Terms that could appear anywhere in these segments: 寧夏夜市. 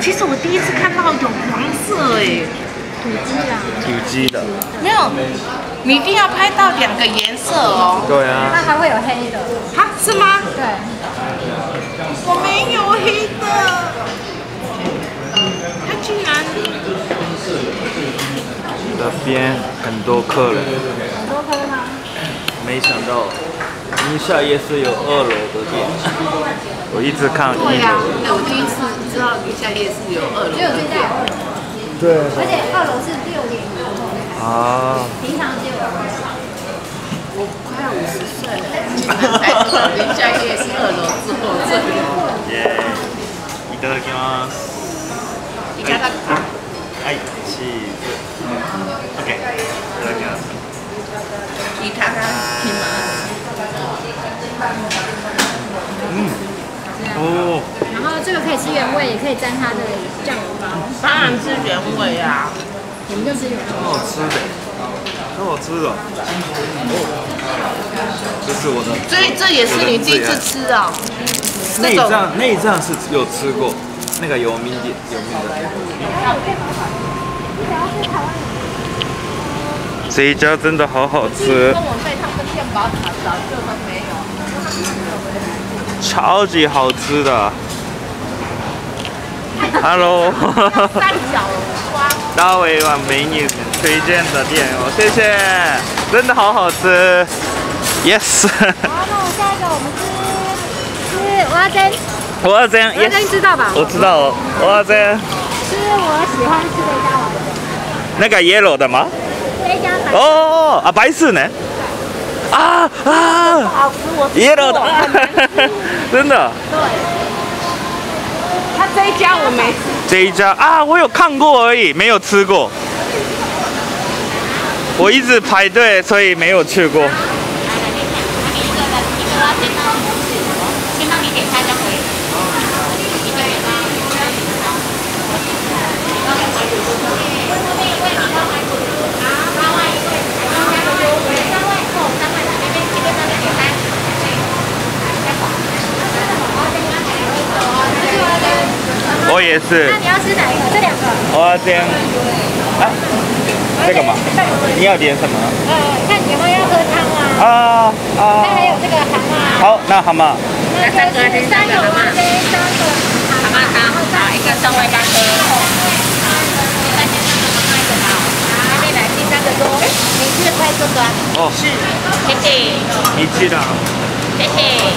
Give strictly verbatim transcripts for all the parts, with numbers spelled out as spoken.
其实我第一次看到有黄色哎，土鸡啊，土鸡的，没有，你一定要拍到两个颜色哦。对啊，它还会有黑的，啊，是吗？对，我没有黑的，它居然。这边很多客人，很多客人吗？没想到。 宁夏夜市有二楼的店，我一直看。对呀、啊，哎，我第一次知道宁夏夜市有二楼。只有最大有二楼。对。而且二楼是六点以后才开。啊。平常只有二楼。我快五十岁了，才知道宁夏夜市二楼之后这里。耶！いただきます。いただきます。はい、チーズ。OK。いただきます。いただきます。 嗯，哦。然后这个可以吃原味，也可以沾它的酱油包。当然是原味啊！我们就吃原味。很好吃的，很好吃的。哦，这是我的。所以这也是你第一次吃啊？内脏内脏是有吃过，那个有名的有名的。 这一家真的好好吃，超级好吃的。Hello， 大胃王美女推荐的店哦，谢谢，真的好好吃。Yes。好，那我下一个我们吃吃蚵仔煎。蚵仔煎，蚵仔煎知道吧？我知道哦，蚵仔煎。是我喜欢吃的大碗。那个 yellow 的吗？ 哦啊，白色呢？啊啊！好吃，我耶了的，真的。对。他这一家我没吃。这一家啊，我有看过而已，没有吃过。我一直排队，所以没有去过。我也是。那你要吃哪一个？这两个。我要这样。啊？这个吗？你要点什么？呃，看你们要喝汤啊。啊啊。那还有这个蛤蟆。好，那蛤蟆。那三个是三个蛤蟆。蛤蟆汤，好，一个三块八颗。那你来第三个多，你吃的快速端。哦，是。谢谢。你吃的。谢谢。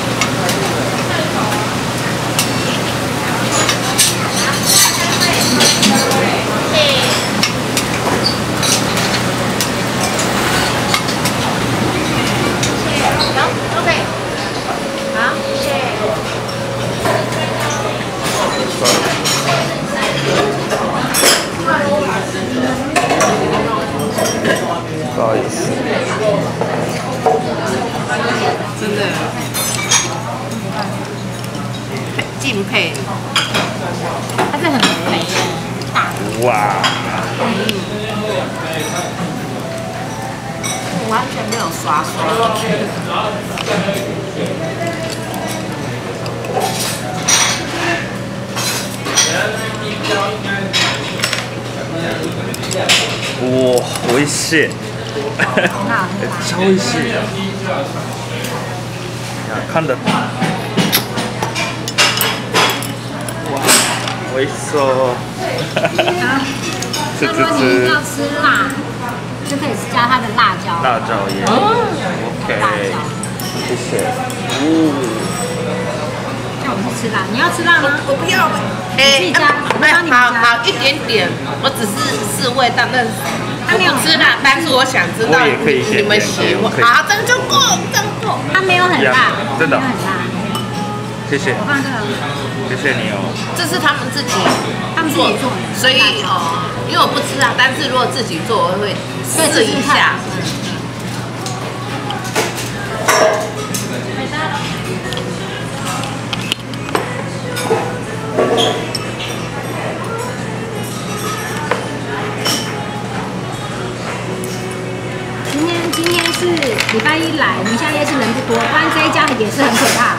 真的敬佩，它是很美的。哇！我完全没有刷刷。哇，美味しい。超美味しい。 看的，哇，我一说，这这这要吃辣，就可以加它的辣椒。辣椒也 ，OK， 谢谢。那我们去吃辣，你要吃辣吗？我不要，哎，好好一点点，我只是试味道，但我不吃辣，但是我想知道你们喜欢。好，真就过，真过，它没有很辣。 真的，谢谢，我放这个，谢谢你哦。这是他们自己，他们自己做，所以哦，因为我不吃啊，但是如果自己做，我会试一下。今天今天是礼拜一来，宁夏夜市人不多，不然这一家也是很可怕，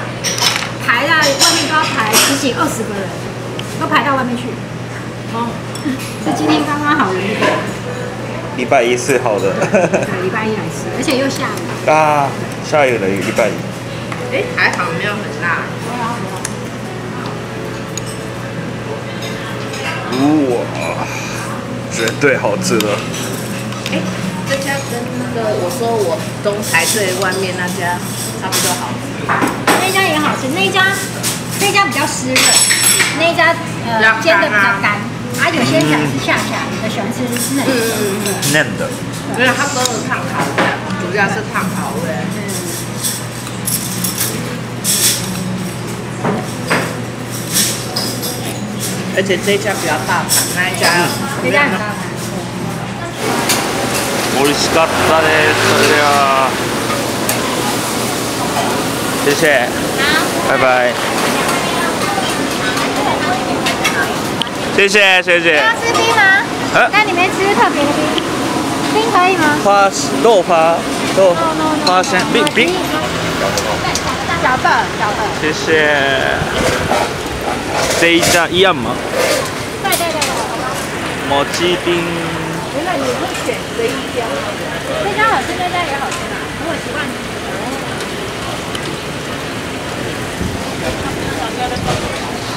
排到外面都要排十几二十个人。都排到外面去。哦，是今天刚刚好的那个。礼拜一是好的。礼拜一来吃，而且又下雨。啊，下雨了，礼拜一。哎，还好没有很辣。哇，绝对好吃的。哎，这家跟那个我说我东台最外面那家差不多好吃。 那家也好吃，那家那家比较湿润，那家呃煎的比较干，啊有些人想吃下下，有的喜欢吃嫩的，嫩的，因为它都有烫烤味，主要是烫烤味。而且这家比较大盘，那一家那家很大盘。美味しかったです。 谢谢，拜拜。谢谢学姐。要吃冰吗？啊？那你们吃特别的冰，冰可以吗？花豆花豆花生冰冰。小的小的。谢谢。这一家一样吗？对对对。抹鸡冰。原来你会选这一家，这家好吃，那家也好吃嘛，我喜欢。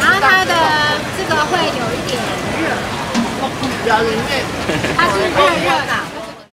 然后它的这个会有一点热，比较热，它是热热的。